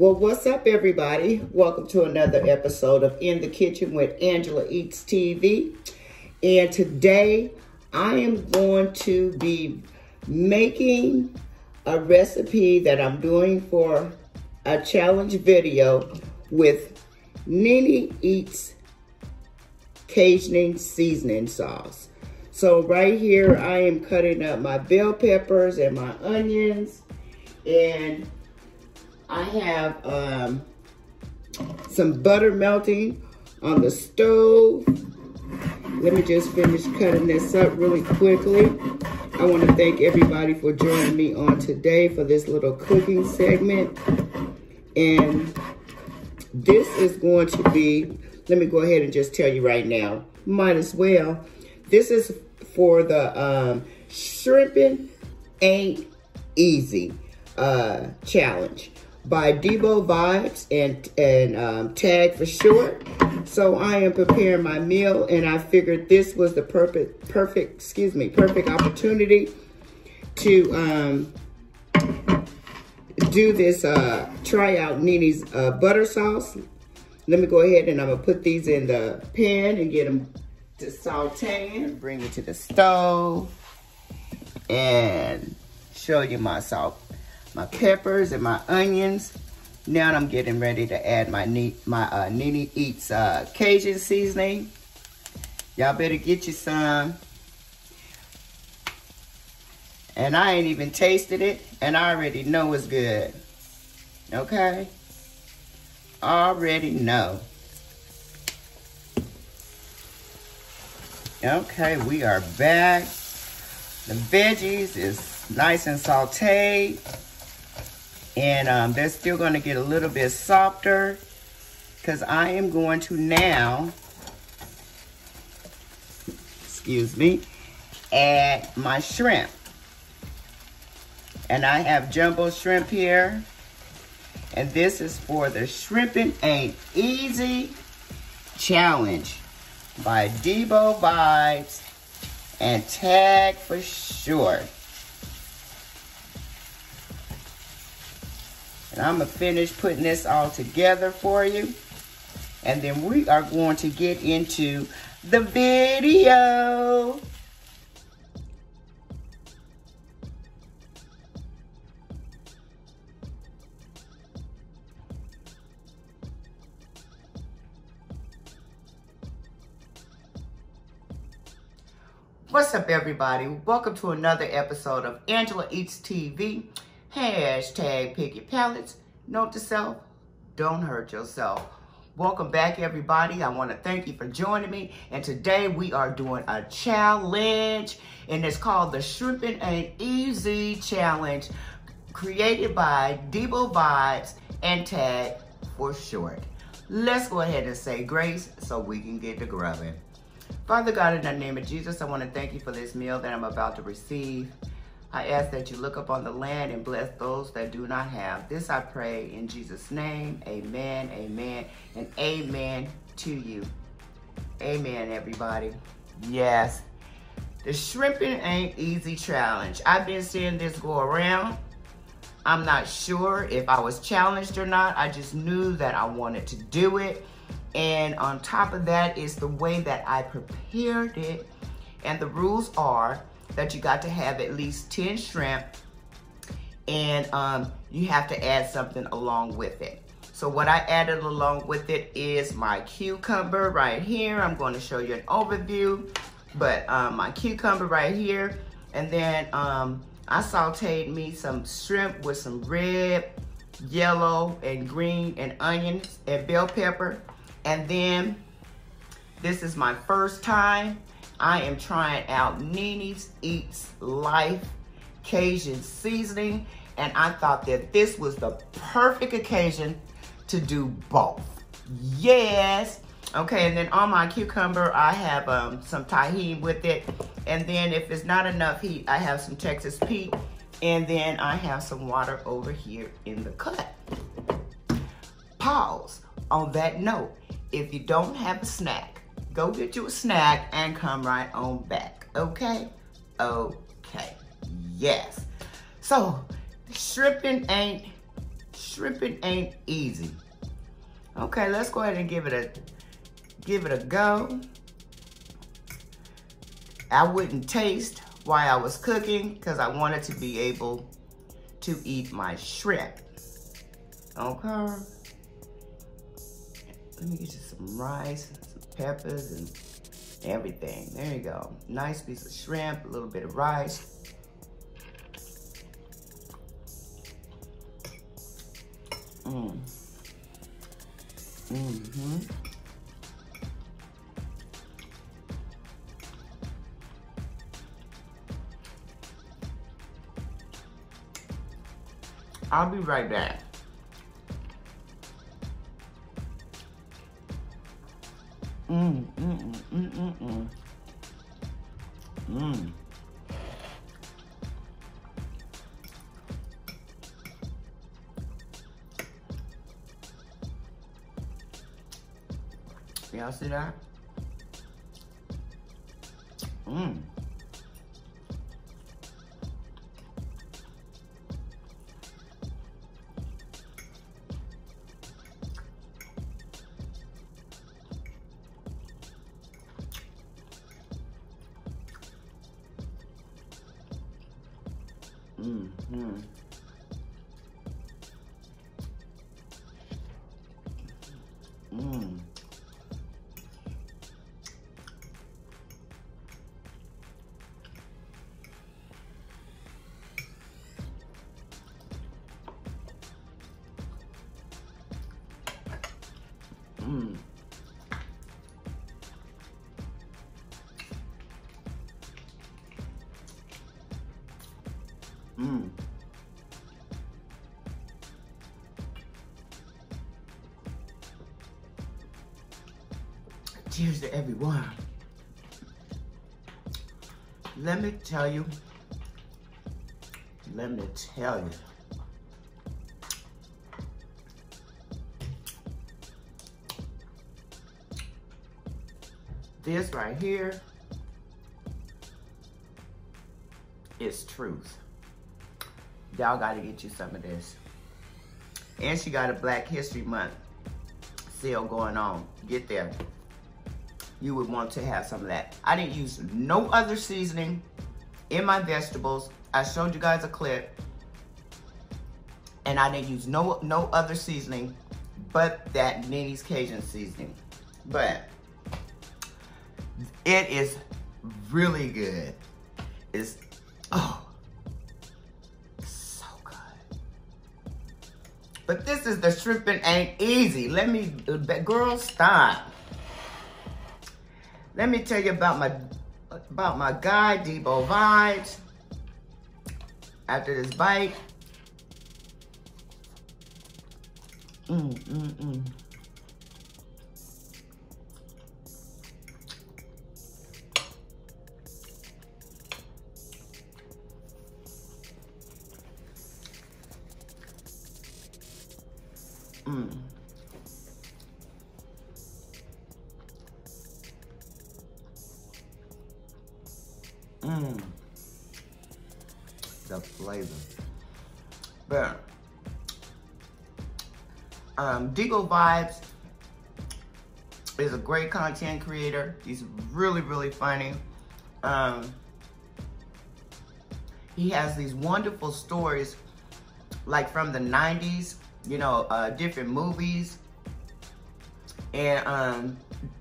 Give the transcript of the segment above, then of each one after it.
Well, what's up, everybody? Welcome to another episode of In the Kitchen with Angela Eats TV. And today, I am going to be making a recipe that I'm doing for a challenge video with Nene Eats Cajun Seasoning Sauce. So right here, I am cutting up my bell peppers and my onions, and I have some butter melting on the stove. Let me just finish cutting this up really quickly. I want to thank everybody for joining me on today for this little cooking segment. And this is going to be, let me go ahead and just tell you right now, might as well. This is for the Shrimpin' Ain't Easy Challenge by Debo Vibes and TAGforShort. So I am preparing my meal, and I figured this was the perfect opportunity to do this try out Nene's butter sauce. Let me go ahead and I'm gonna put these in the pan and get them to sauteing. Bring it to the stove and show you my salt, my peppers and my onions. Now I'm getting ready to add my Nene Eats Cajun seasoning. Y'all better get you some. And I ain't even tasted it, and I already know it's good. Okay? Already know. Okay, we are back. The veggies is nice and sauteed, and they're still going to get a little bit softer because I am going to now, excuse me, add my shrimp. And I have jumbo shrimp here, and this is for the Shrimpin' Ain't Easy Challenge by Debo Vibes and TAGforShort. And I'm gonna finish putting this all together for you, and then we are going to get into the video. What's up, everybody? Welcome to another episode of Angela Eats TV. Hashtag PickiePalate. Note to self, don't hurt yourself. Welcome back, everybody. I want to thank you for joining me. And today we are doing a challenge, and it's called the Shrimpin' Ain't Easy Challenge, created by Debo Vibes and TAGforShort. Let's go ahead and say grace so we can get to grubbing. Father God, in the name of Jesus, I want to thank you for this meal that I'm about to receive. I ask that you look upon the land and bless those that do not have. This I pray in Jesus' name. Amen, amen, and amen to you. Amen, everybody. Yes. The Shrimpin' Ain't Easy Challenge. I've been seeing this go around. I'm not sure if I was challenged or not. I just knew that I wanted to do it. And on top of that is the way that I prepared it. And the rules are that you got to have at least 10 shrimp, and you have to add something along with it. So what I added along with it is my cucumber right here. I'm going to show you an overview, but my cucumber right here. And then I sauteed me some shrimp with some red, yellow, and green, and onions, and bell pepper. And then, this is my first time. I am trying out Nene's Eats Life Cajun Seasoning, and I thought that this was the perfect occasion to do both. Yes! Okay, and then on my cucumber, I have some tahini with it. And then if it's not enough heat, I have some Texas Pete. And then I have some water over here in the cut. Pause. On that note, if you don't have a snack, go get you a snack and come right on back, okay? Okay, yes. So, Shrimpin' Ain't Shrimpin' Ain't Easy. Okay, let's go ahead and give it a go. I wouldn't taste while I was cooking because I wanted to be able to eat my shrimp. Okay. Let me get you some rice and some peppers and everything. There you go. Nice piece of shrimp, a little bit of rice. I'll be right back. Y'all see that? Cheers to everyone. Let me tell you. This right here is truth. Y'all gotta get you some of this. And she got a Black History Month sale going on. Get there. You would want to have some of that. I didn't use no other seasoning in my vegetables. I showed you guys a clip, and I didn't use no other seasoning but that Nene's Cajun seasoning. But it is really good. It's, oh, so good. But this is the Shrimpin' Ain't Easy. Girl, stop. Let me tell you about my guy, Debo Vibes. After this bite. The flavor. But Debo Vibes is a great content creator. He's really, really funny. He has these wonderful stories, like from the 90s, you know, different movies and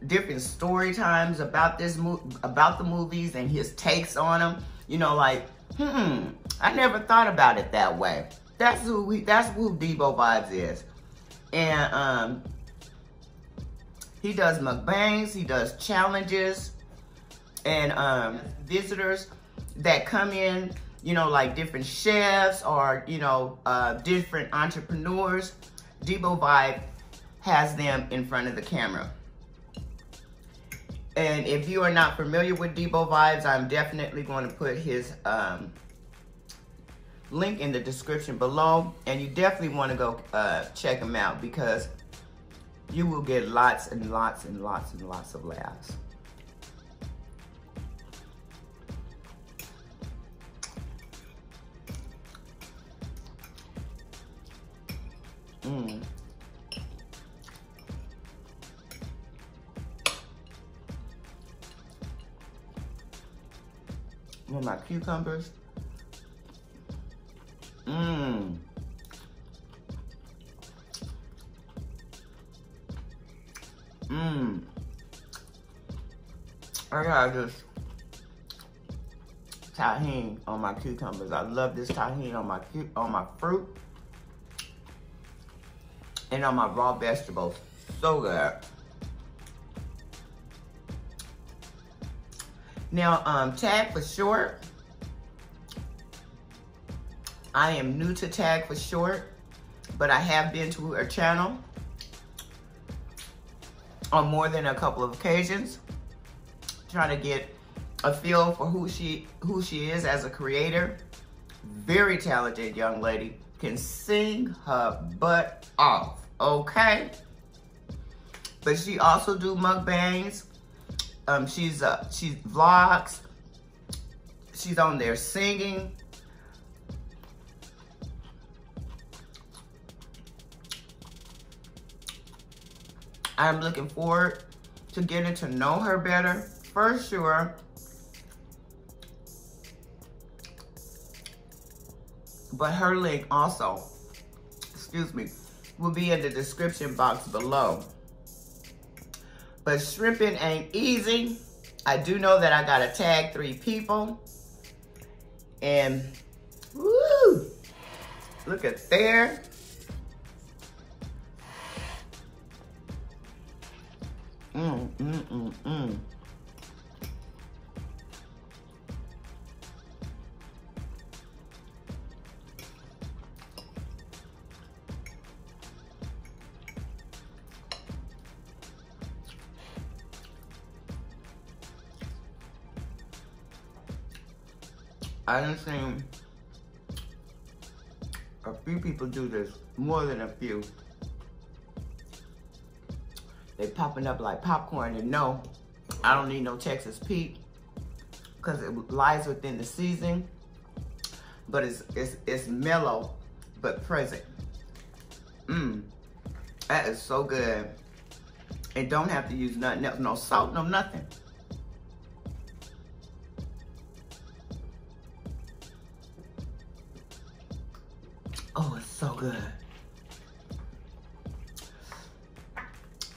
different story times about the movies and his takes on them. You know, like, I never thought about it that way. That's who Debo Vibes is. And he does mukbangs, he does challenges, and visitors that come in, you know, like different chefs or, you know, different entrepreneurs. Debo Vibes has them in front of the camera. And if you are not familiar with Debo Vibes, I'm definitely going to put his link in the description below. And you definitely want to go check him out because you will get lots and lots and lots and lots of laughs. And my cucumbers. I gotta just tahini on my cucumbers. I love this tahini on my fruit and on my raw vegetables. So good. Now, Tag for Short. I am new to Tag for Short, but I have been to her channel on more than a couple of occasions, trying to get a feel for who she is as a creator. Very talented young lady, can sing her butt off, okay? But she also do mukbangs. She vlogs. She's on there singing. I'm looking forward to getting to know her better, for sure. But her link also, excuse me, will be in the description box below. But shrimping ain't easy. I do know that I gotta tag 3 people. And woo, look at there. I done seen a few people do this, more than a few. They popping up like popcorn, and no, I don't need no Texas Pete because it lies within the season, but it's mellow, but present. That is so good. And don't have to use nothing else, no salt, no nothing. Oh, it's so good.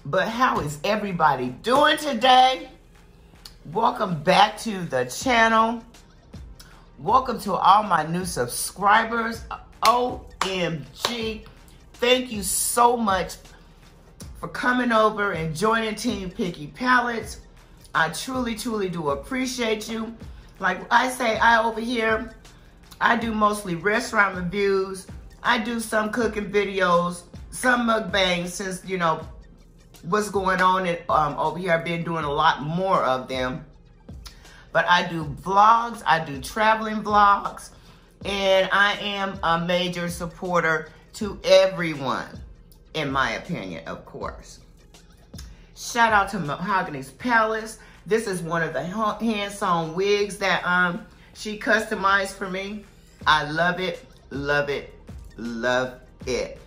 But how is everybody doing today? Welcome back to the channel. Welcome to all my new subscribers. OMG. Thank you so much for coming over and joining Team PickiePalate. I truly, truly do appreciate you. Like I say, I over here, I do mostly restaurant reviews. I do some cooking videos, some mukbangs, since, you know, what's going on in, over here. I've been doing a lot more of them. But I do vlogs, I do traveling vlogs, and I am a major supporter to everyone, in my opinion, of course. Shout out to Mahogany's Palace. This is one of the hand-sewn wigs that she customized for me. I love it, love it, love it.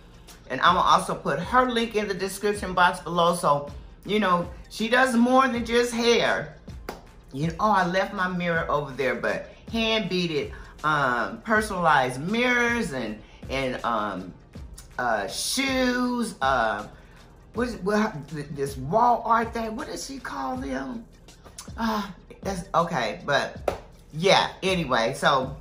And I'm gonna also put her link in the description box below. So, you know, she does more than just hair. You know, oh, I left my mirror over there, but hand beaded, personalized mirrors and shoes. This wall art thing? What does she call them? That's okay, but yeah. Anyway, so.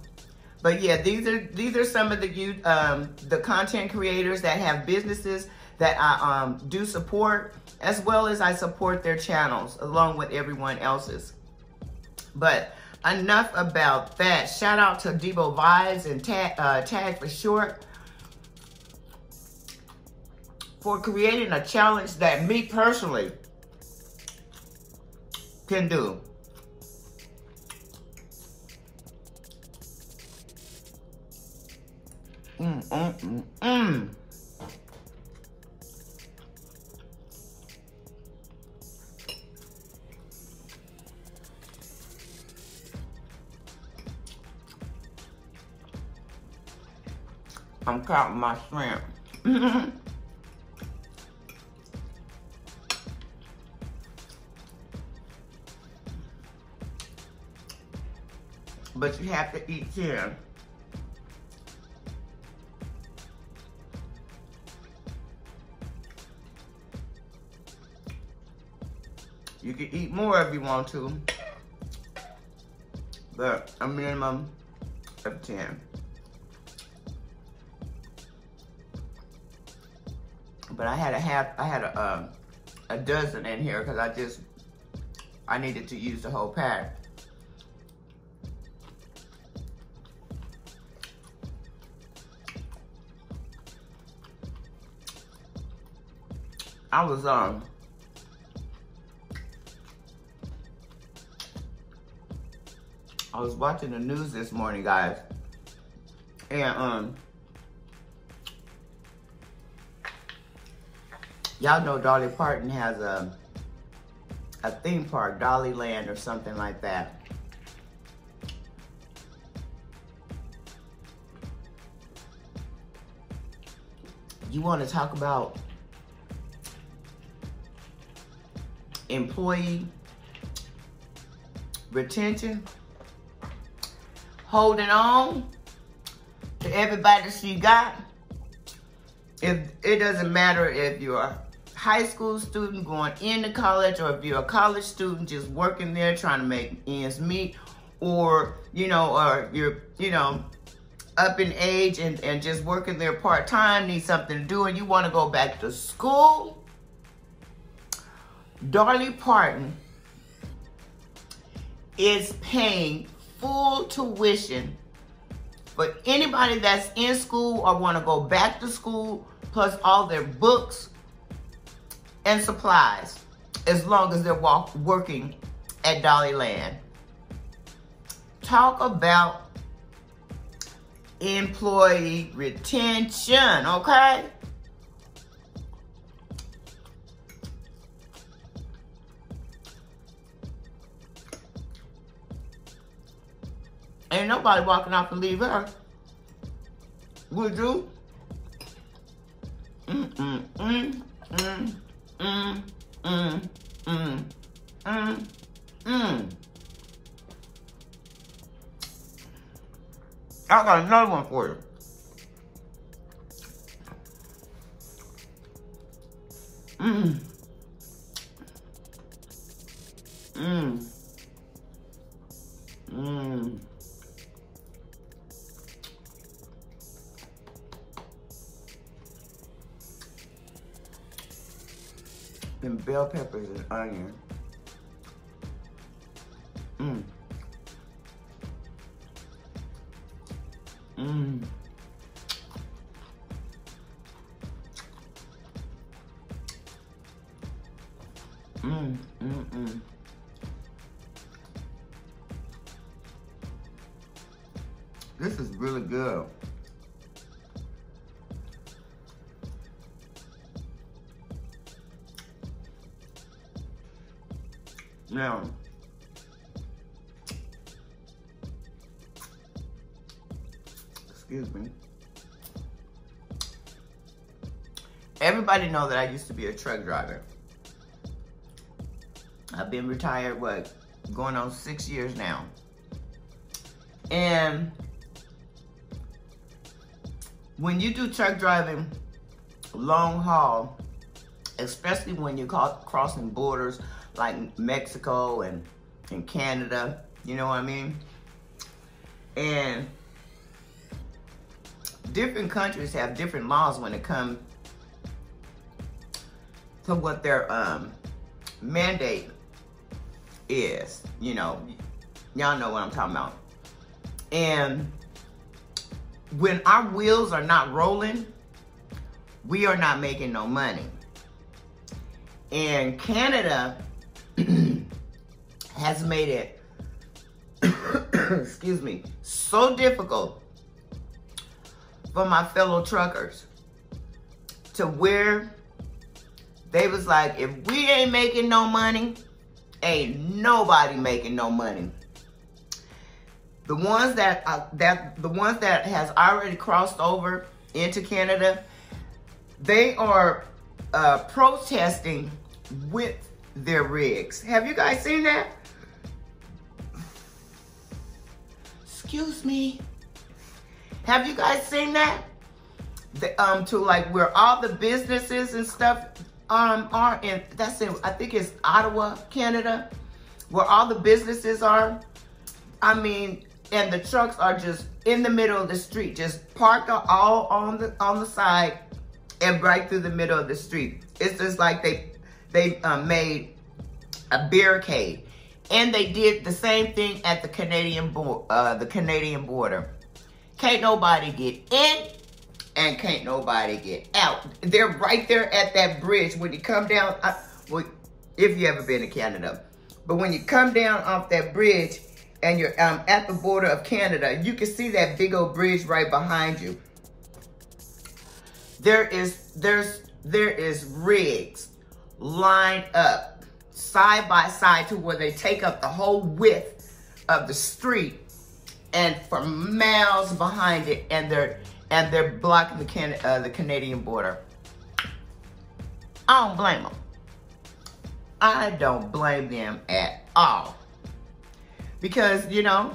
But yeah, these are some of the content creators that have businesses that I do support, as well as I support their channels along with everyone else's. But enough about that. Shout out to Debo Vibes and Tag for Short for creating a challenge that me personally can do. I'm counting my shrimp. but you have to eat here. You can eat more if you want to, but a minimum of 10. But I had a dozen in here because I needed to use the whole pack. I was I was watching the news this morning, guys, and y'all know Dolly Parton has a theme park, Dollyland or something like that. You want to talk about employee retention, holding on to everybody she got. If it doesn't matter if you're a high school student going into college, or if you're a college student just working there trying to make ends meet, or you're up in age and just working there part-time, need something to do and you want to go back to school. Dolly Parton is paying full tuition for anybody that's in school or want to go back to school, plus all their books and supplies, as long as they're working at Dollyland. Talk about employee retention, okay? Ain't nobody walking off and leave her. Would you? I got another one for you. And bell peppers and onion. This is really good. Now, excuse me. Everybody know that I used to be a truck driver. I've been retired, what, going on 6 years now. And when you do truck driving long haul, especially when you're crossing borders, like Mexico and Canada, you know what I mean? And different countries have different laws when it comes to what their mandate is, you know. Y'all know what I'm talking about. And when our wheels are not rolling, we are not making no money. And Canada has made it, excuse me, so difficult for my fellow truckers, to where they was like, if we ain't making no money, ain't nobody making no money. The ones that has already crossed over into Canada, they are protesting with their rigs. Have you guys seen that? excuse me. Have you guys seen that? The, to like where all the businesses and stuff are, and that's in, I think it's Ottawa, Canada, where all the businesses are. I mean, and the trucks are just in the middle of the street, just parked all on the side and right through the middle of the street. It's just like they made a barricade, and they did the same thing at the Canadian border. Can't nobody get in, and can't nobody get out. They're right there at that bridge when you come down. Well, if you ever been to Canada, but when you come down off that bridge and you're at the border of Canada, you can see that big old bridge right behind you. There is rigs lined up side by side to where they take up the whole width of the street and for miles behind it, and they're blocking the Canadian border. I don't blame them. I don't blame them at all. Because, you know,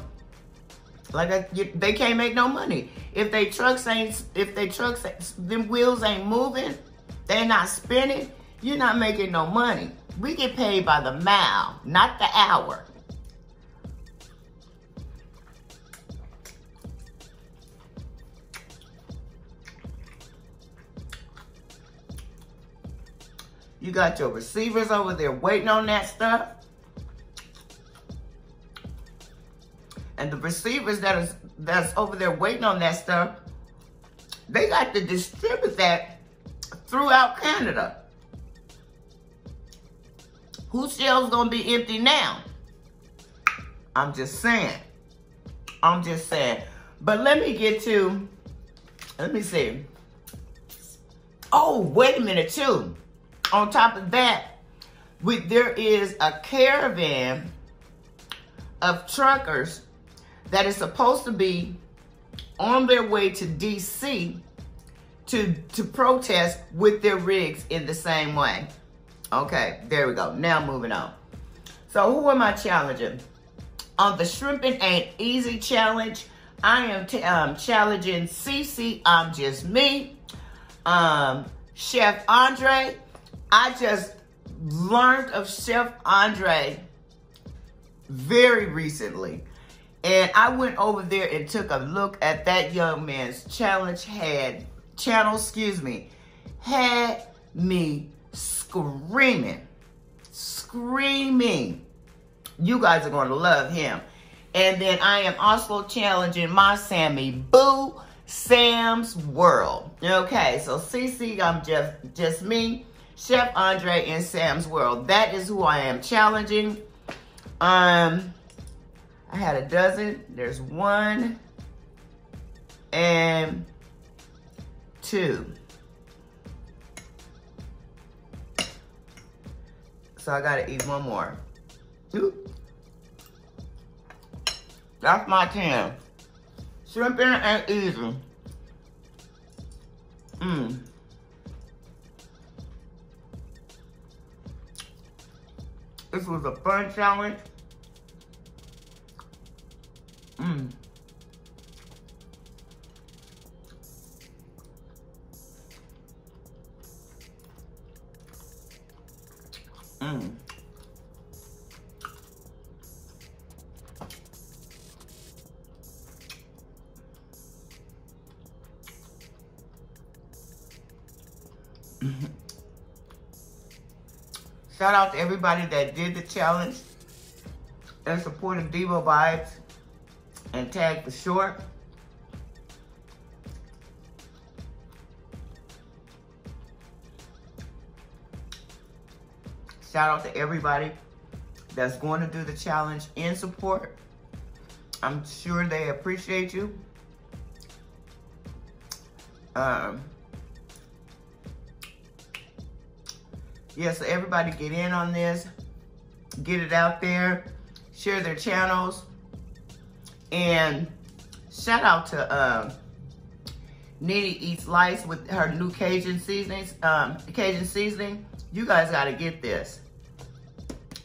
they can't make no money. If they trucks ain't, them wheels ain't moving, they're not spinning, you're not making no money. We get paid by the mile, not the hour. You got your receivers over there waiting on that stuff. And the receivers that's over there waiting on that stuff, they got to distribute that throughout Canada. Whose shelves gonna be empty now? I'm just saying. I'm just saying. But let me get to, let me see. Oh, wait a minute too. On top of that, there is a caravan of truckers that is supposed to be on their way to DC to protest with their rigs in the same way. Okay, there we go. Now moving on. So who am I challenging? On the Shrimpin' Ain't Easy Challenge, I am challenging CeCe, I'm Just Me, Chef Andre. I just learned of Chef Andre very recently. And I went over there and took a look at that young man's channel, had me screaming. Screaming. You guys are going to love him. And then I am also challenging my Sammy Boo, Sam's World. Okay, so CeCe, I'm just Me, Chef Andre, and Sam's World. That is who I am challenging. I had a dozen. There's 1 and 2. So I gotta eat one more. Oop. That's my 10. Shrimpin' Ain't Easy. Mmm. This was a fun challenge. Mmm. Mmm. Shout out to everybody that did the challenge and supported Debo Vibes and TAGforShort. Shout out to everybody that's going to do the challenge in support. I'm sure they appreciate you. Yeah, so everybody get in on this, get it out there, share their channels, and shout out to Nene Eats Life with her new Cajun seasonings. Cajun seasoning, you guys got to get this.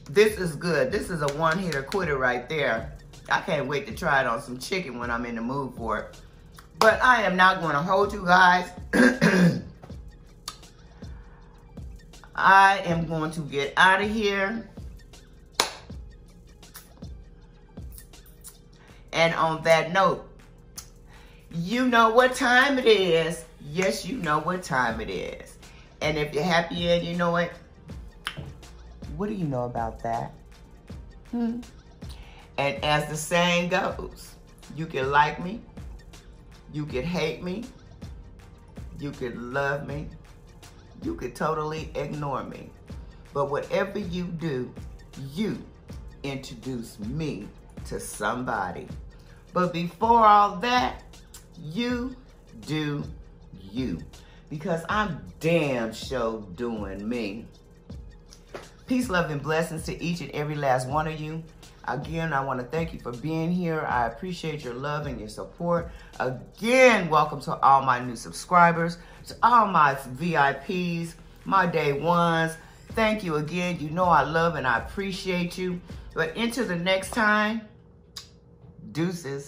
This is good. This is a one-hitter quitter right there. I can't wait to try it on some chicken when I'm in the mood for it. But I am not going to hold you guys. I am going to get out of here. And on that note, you know what time it is. Yes, you know what time it is. And if you're happy and you know it, what do you know about that? And as the saying goes, you can like me, you could hate me, you could love me, you could totally ignore me. But whatever you do, you introduce me to somebody. But before all that, you do you. Because I'm damn sure doing me. Peace, love, and blessings to each and every last one of you. Again, I want to thank you for being here. I appreciate your love and your support. Again, welcome to all my new subscribers, to all my VIPs, my day ones. Thank you again. You know I love and I appreciate you. But until the next time, deuces.